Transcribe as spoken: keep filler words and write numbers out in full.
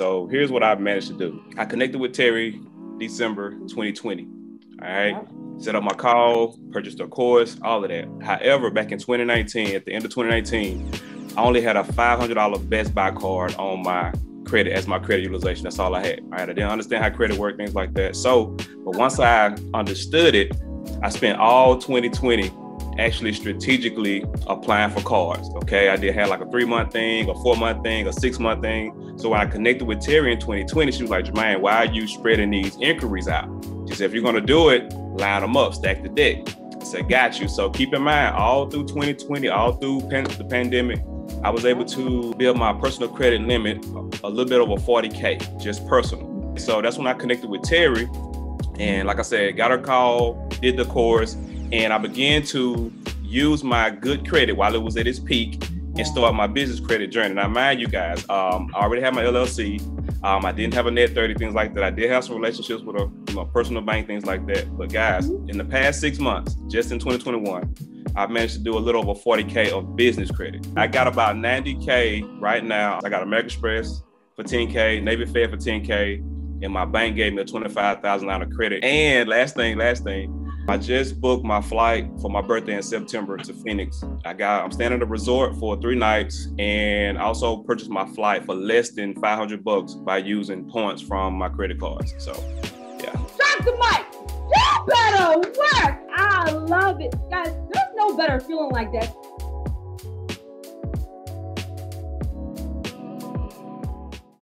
So here's what I've managed to do. I connected with Terri December twenty twenty. All right. Yep. Set up my call, purchased a course, all of that. However, back in twenty nineteen, at the end of twenty nineteen, I only had a five hundred dollars Best Buy card on my credit as my credit utilization. That's all I had. All right. I didn't understand how credit worked, things like that. So, but once I understood it, I spent all twenty twenty actually strategically applying for cards. Okay. I did have like a three month thing, a four month thing, a six month thing. So when I connected with Terri in twenty twenty, she was like, Jermaine, why are you spreading these inquiries out? She said, if you're going to do it, line them up, stack the deck. I said, got you. So keep in mind, all through twenty twenty, all through pan- the pandemic, I was able to build my personal credit limit a little bit over forty K, just personal. So that's when I connected with Terri. And like I said, got her call, did the course, and I began to use my good credit while it was at its peak and start my business credit journey. Now, mind you guys, um, I already had my L L C. Um, I didn't have a net thirty, things like that. I did have some relationships with a you know, personal bank, things like that. But guys, in the past six months, just in twenty twenty-one, I've managed to do a little over forty K of business credit. I got about ninety K right now. I got America Express for ten K, Navy Fed for ten K, and my bank gave me a twenty-five thousand dollars credit. And last thing, last thing, I just booked my flight for my birthday in September to Phoenix. I got, I'm staying at a resort for three nights and also purchased my flight for less than five hundred bucks by using points from my credit cards. So, yeah. Drop the mic. You better work. I love it. Guys, there's no better feeling like that.